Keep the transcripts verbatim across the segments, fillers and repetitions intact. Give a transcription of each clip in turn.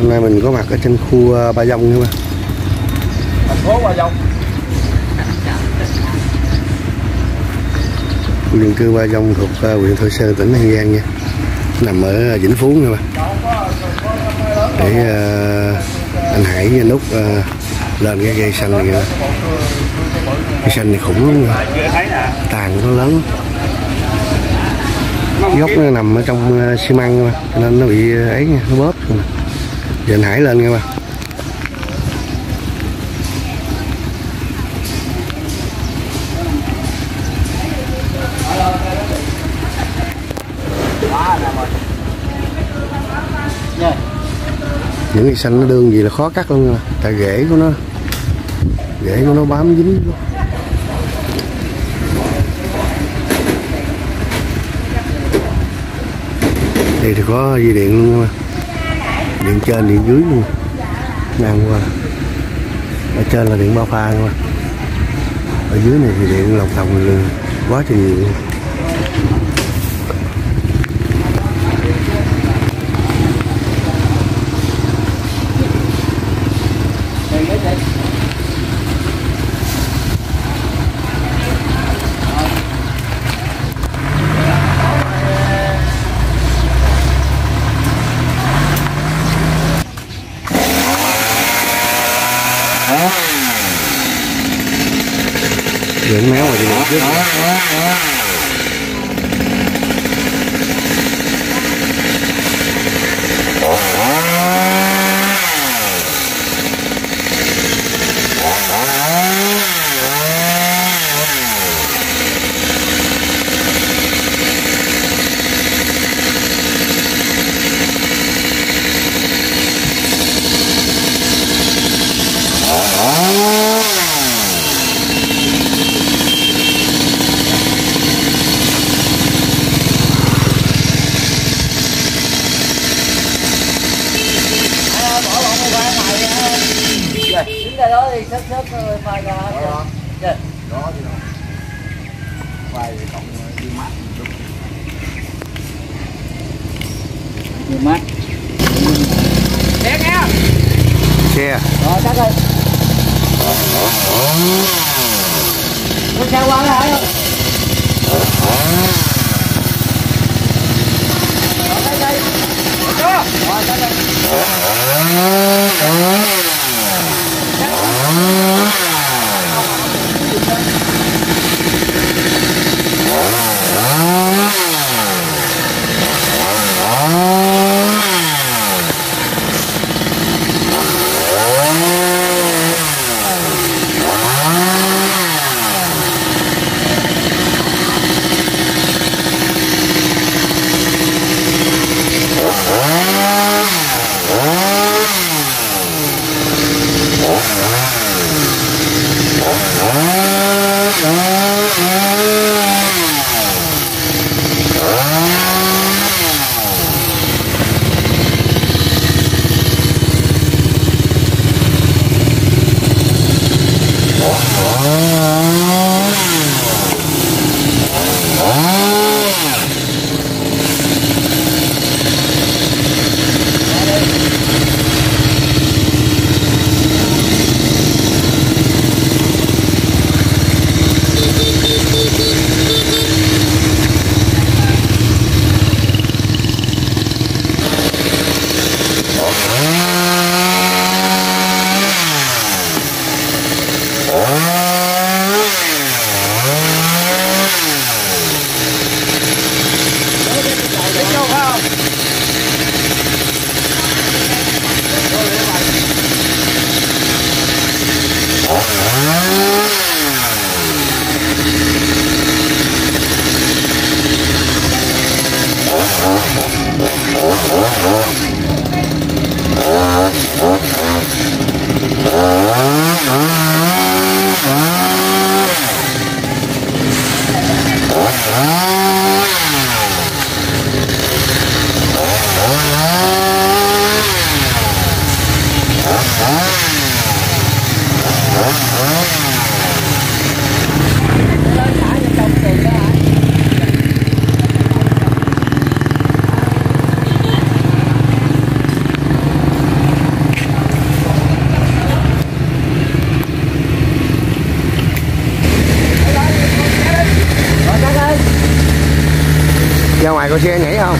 Hôm nay mình có mặt ở trên khu Ba Dông nha, thành phố Ba Dông, khu dân cư Ba Dông thuộc huyện Thọ Sơn, tỉnh An Giang nha, nằm ở Vĩnh Phú nha bạn. Để uh, anh Hải với Nút uh, lên cái dây xanh này kìa. Cây xanh này khủng lắm rồi, tàn nó lớn, gốc nó nằm ở trong xi măng nha, cho nên nó bị ấy nha, nó bóp. Giờ anh Hải lên nha bạn. Những cây xanh nó đương gì là khó cắt luôn nha, tại rễ của nó rễ của nó bám dính. Đây thì có dây điện luôn nha, điện trên điện dưới luôn, ngang qua. Ở trên là điện bao pha luôn, ở dưới này thì điện lòng thòng luôn, quá trời nhiều. Điện méo rồi, điện trước nữa. Mát. Xe nghe. Xe. Rồi tắt rồi. Nó xe qua nó hả? Rồi tắt đây. Rồi tắt đây. ra ngoài coi xe nhảy không?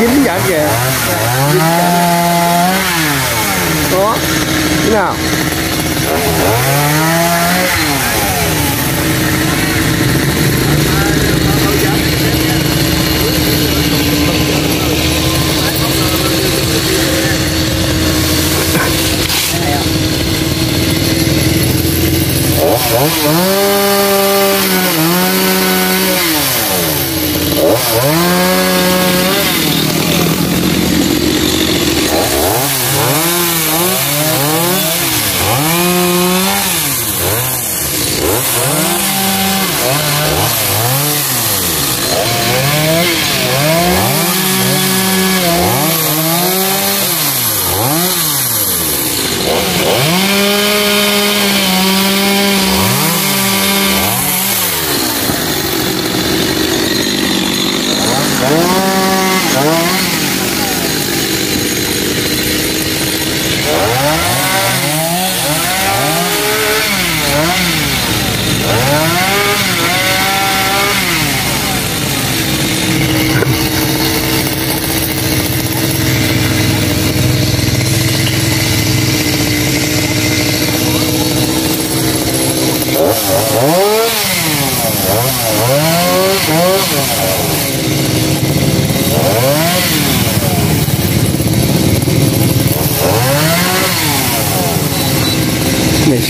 Dính dở kìa, có thế nào này,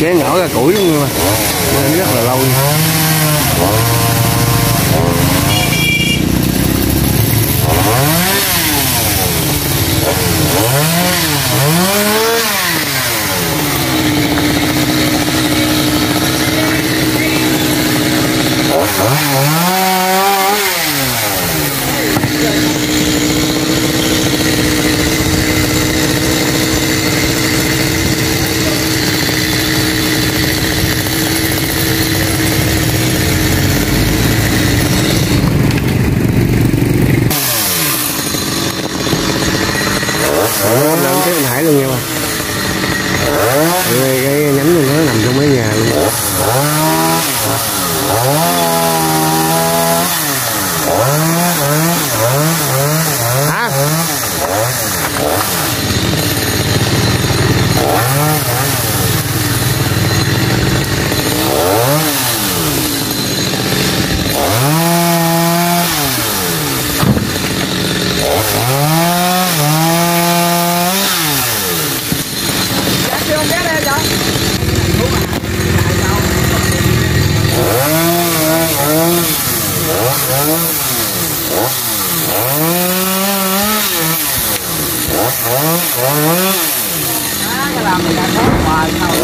xé nhỏ ra củi luôn mà rất là lâu. Làm cái mình hải luôn nha, cái nhánh luôn đó. không ghé đây vậy? Đó, cái làm này là khó hoài không?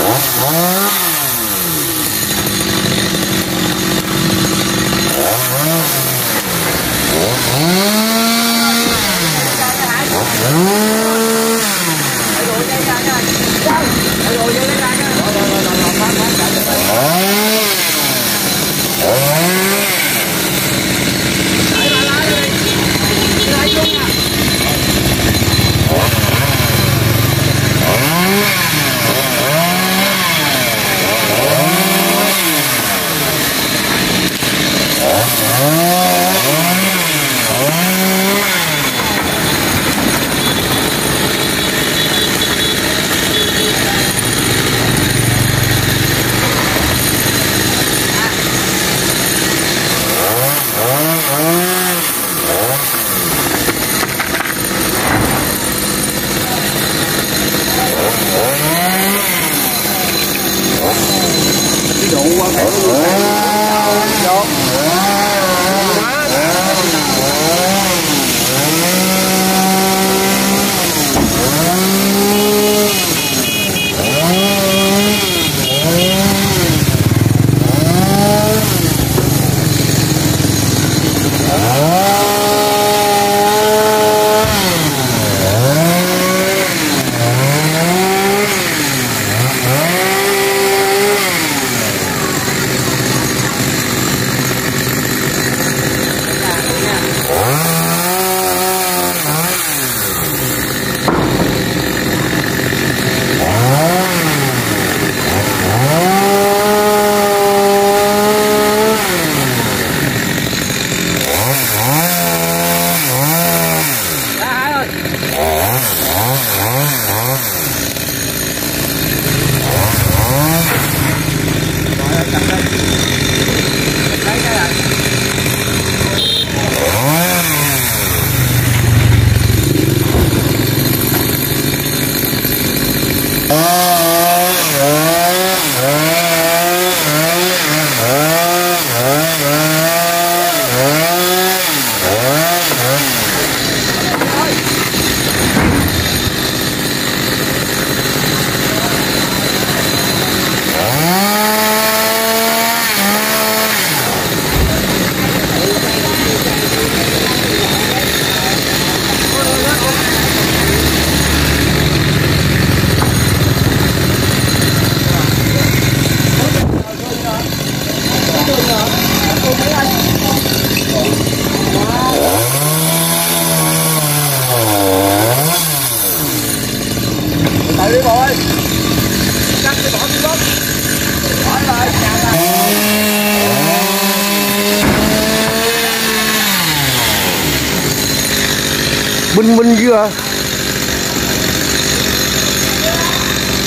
Bình minh chưa?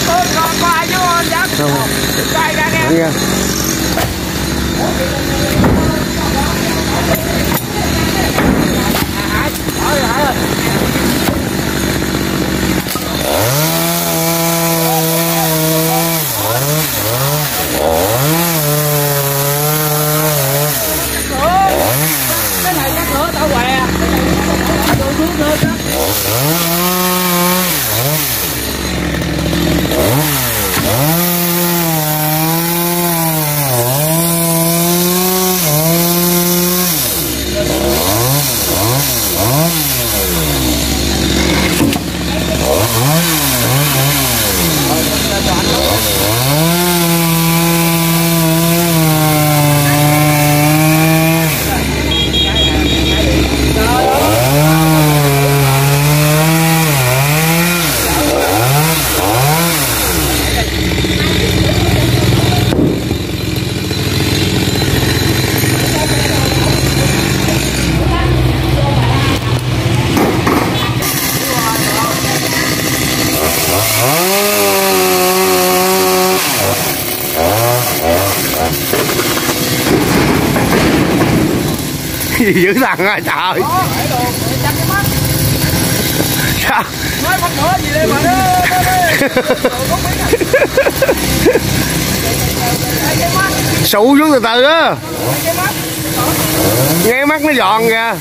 Không còn coi chứ không chắc. Không. Coi ra nghe. Dữ thằng ơi trời. Nói bắt nữa gì đây mà nó. sụ xuống từ từ á, nghe mắt nó giòn kìa.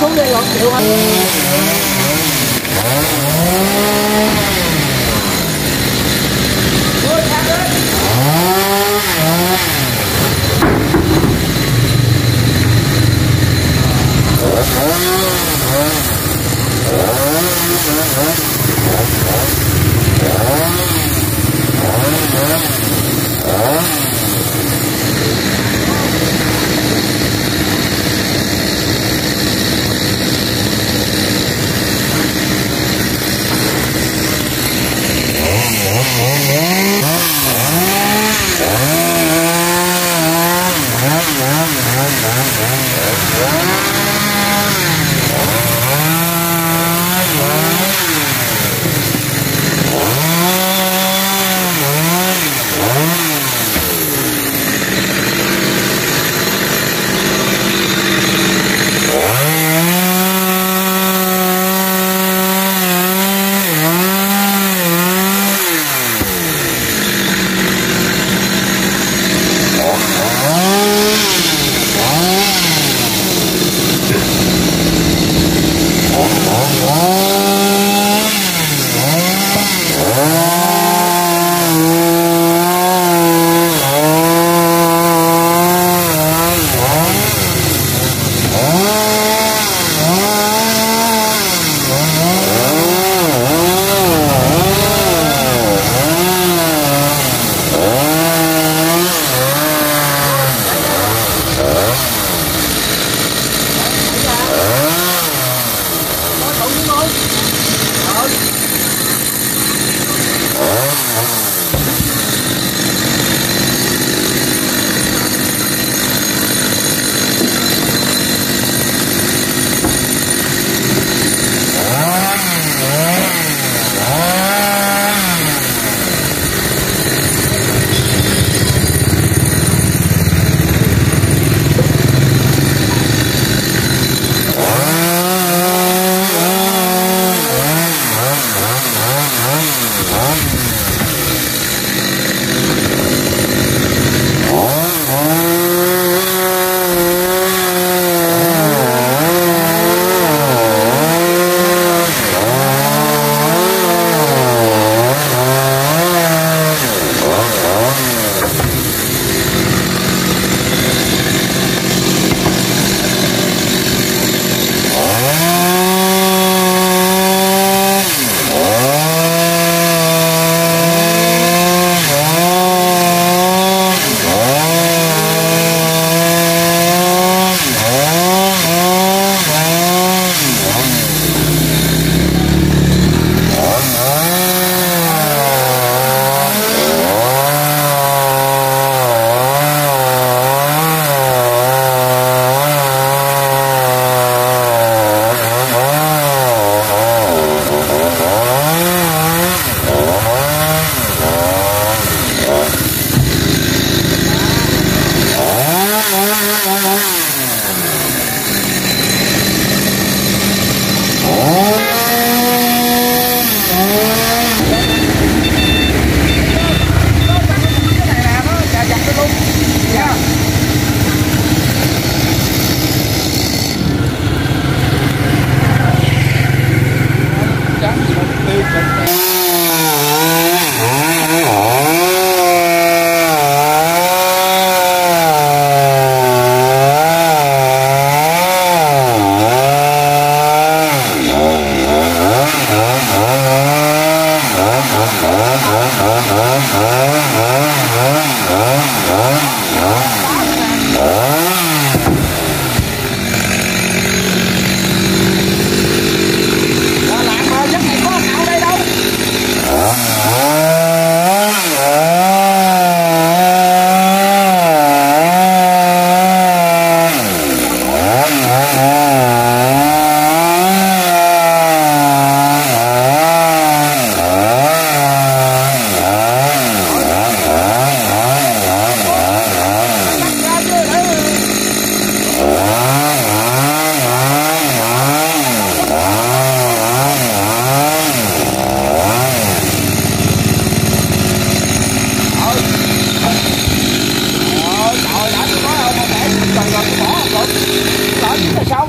Xuống đi rồi chịu hết. sống.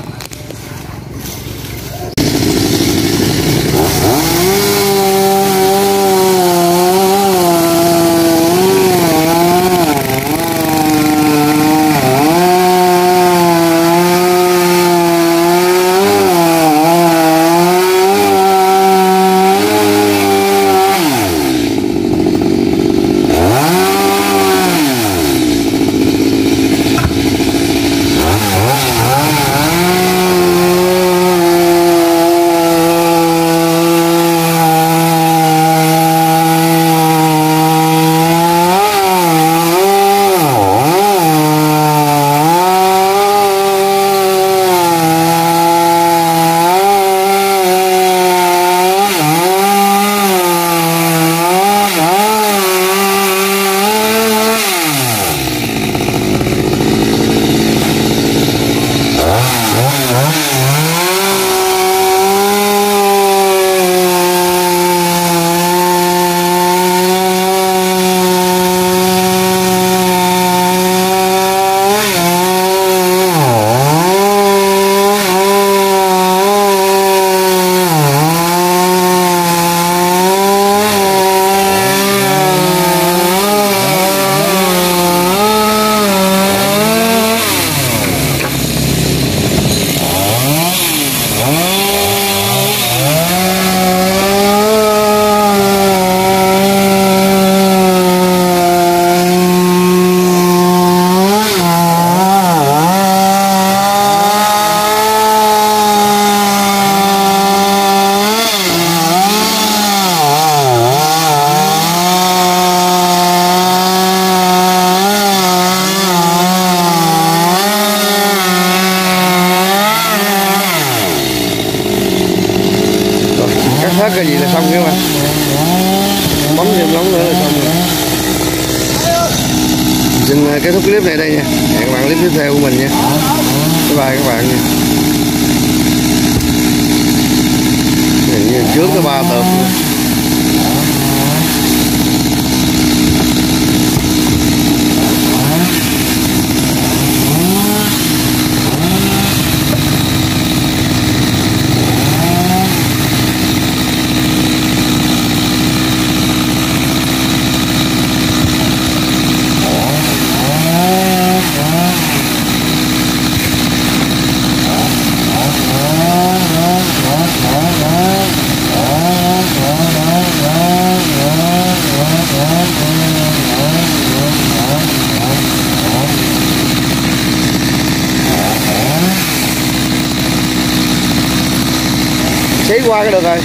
Hết cái gì là xong các bạn, bấm thêm lóng nữa là xong rồi. Xin kết thúc clip này đây nha, hẹn các bạn clip tiếp theo của mình nha. Bye bye các bạn nha. Như trước có ba tợp xí qua cái được rồi.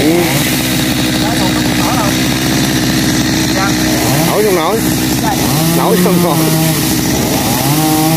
Ừ. Nổi không nổi? Nổi không còn. Oh.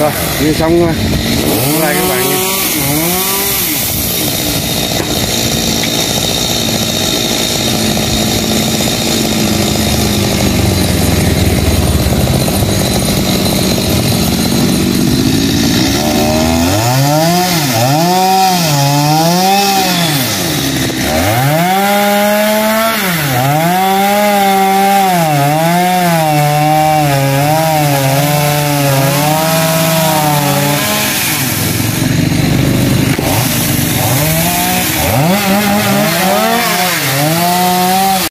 Rồi, đi xong này các bạn.